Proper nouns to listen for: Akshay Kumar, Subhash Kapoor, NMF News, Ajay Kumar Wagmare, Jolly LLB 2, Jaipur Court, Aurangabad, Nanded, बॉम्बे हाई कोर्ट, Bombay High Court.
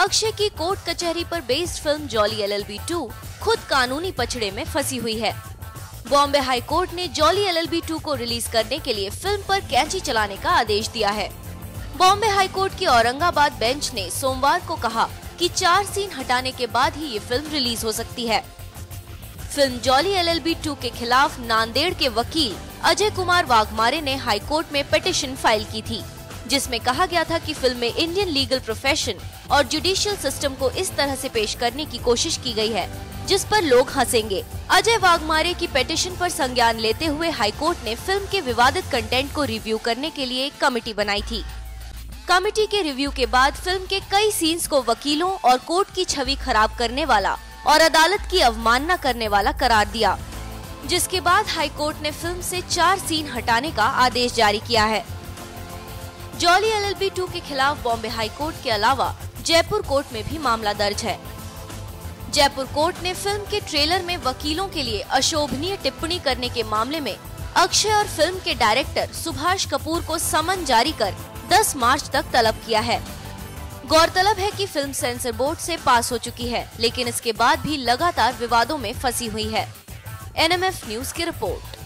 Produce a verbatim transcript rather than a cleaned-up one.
अक्षय की कोर्ट कचहरी पर based film Jolly LLB two खुद कानूनी पचड़े में फंसी हुई है। बॉम्बे हाई कोर्ट ने जॉली एलएलबी टू को रिलीज करने के लिए फिल्म पर कैंची चलाने का आदेश दिया है। बॉम्बे हाई कोर्ट की औरंगाबाद बेंच ने सोमवार को कहा कि चार सीन हटाने के बाद ही ये फिल्म रिलीज हो सकती है। फिल्म जॉली एलएलबी टू के खिलाफ नांदेड़ के वकील अजय कुमार वाघमारे ने हाई कोर्ट में पिटिशन फाइल की थी, जिसमें कहा गया था कि फिल्म में इंडियन लीगल प्रोफेशन और जुडिशियल सिस्टम को इस तरह से पेश करने की कोशिश की गई है जिस पर लोग हंसेंगे। अजय वाघमारे की पिटिशन पर संज्ञान लेते हुए हाईकोर्ट ने फिल्म के विवादित कंटेंट को रिव्यू करने के लिए एक कमेटी बनाई थी। कमेटी के रिव्यू के बाद फिल्म के कई सीन्स को वकीलों और कोर्ट की छवि खराब करने वाला और अदालत की अवमानना करने वाला करार दिया, जिसके बाद हाईकोर्ट ने फिल्म से चार सीन हटाने का आदेश जारी किया है। जॉली एलएलबी टू के खिलाफ बॉम्बे हाई कोर्ट के अलावा जयपुर कोर्ट में भी मामला दर्ज है। जयपुर कोर्ट ने फिल्म के ट्रेलर में वकीलों के लिए अशोभनीय टिप्पणी करने के मामले में अक्षय और फिल्म के डायरेक्टर सुभाष कपूर को समन जारी कर दस मार्च तक तलब किया है। गौरतलब है कि फिल्म सेंसर बोर्ड से पास हो चुकी है, लेकिन इसके बाद भी लगातार विवादों में फंसी हुई है। एनएमएफ न्यूज की रिपोर्ट।